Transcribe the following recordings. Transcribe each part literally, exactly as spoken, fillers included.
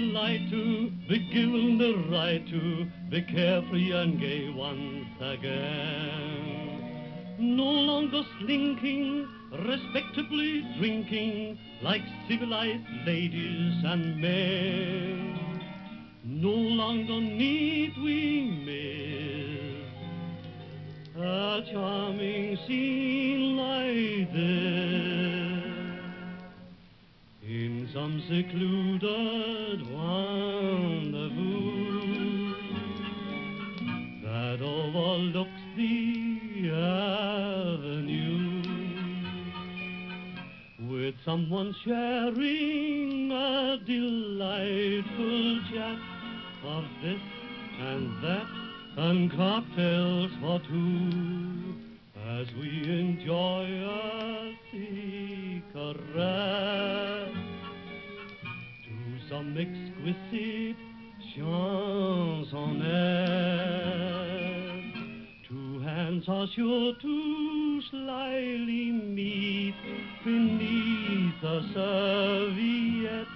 delight to be given the right to be carefree and gay once again. No longer slinking, respectably drinking like civilized ladies and men. No longer need we miss a charming scene like this in some secluded rendezvous that overlooks the avenue, with someone sharing a delightful chat of this and that and cocktails for two as we enjoy a cigarette to some exquisite chansonnette. Two hands are sure to slyly meet beneath a serviette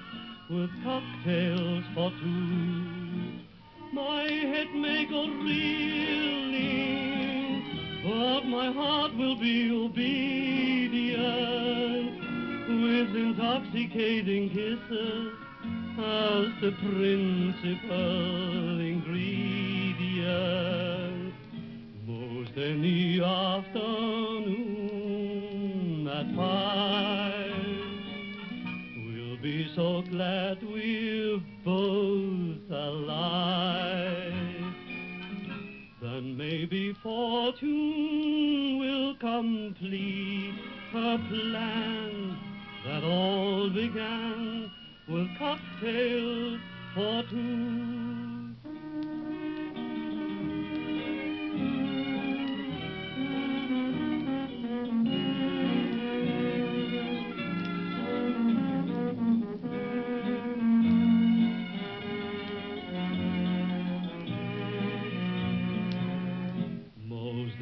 with cocktails for two. My head may go reeling, but my heart will be obedient with intoxicating kisses as the principal ingredient. Most any afternoon at five, we'll be so glad we're both alive. Then maybe fortune will complete her plan that all began with cocktails for two.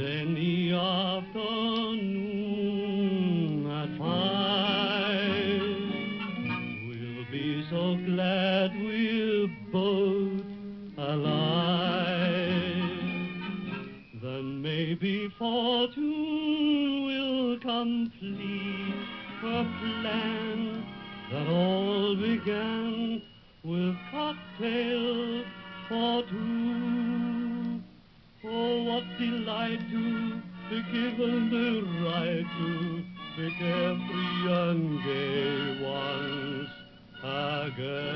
Any afternoon at five, we'll be so glad we're both alive. Then maybe fortune will complete a plan that all began with cocktail for two. Oh, what delight to be given the right to be carefree and gay once again.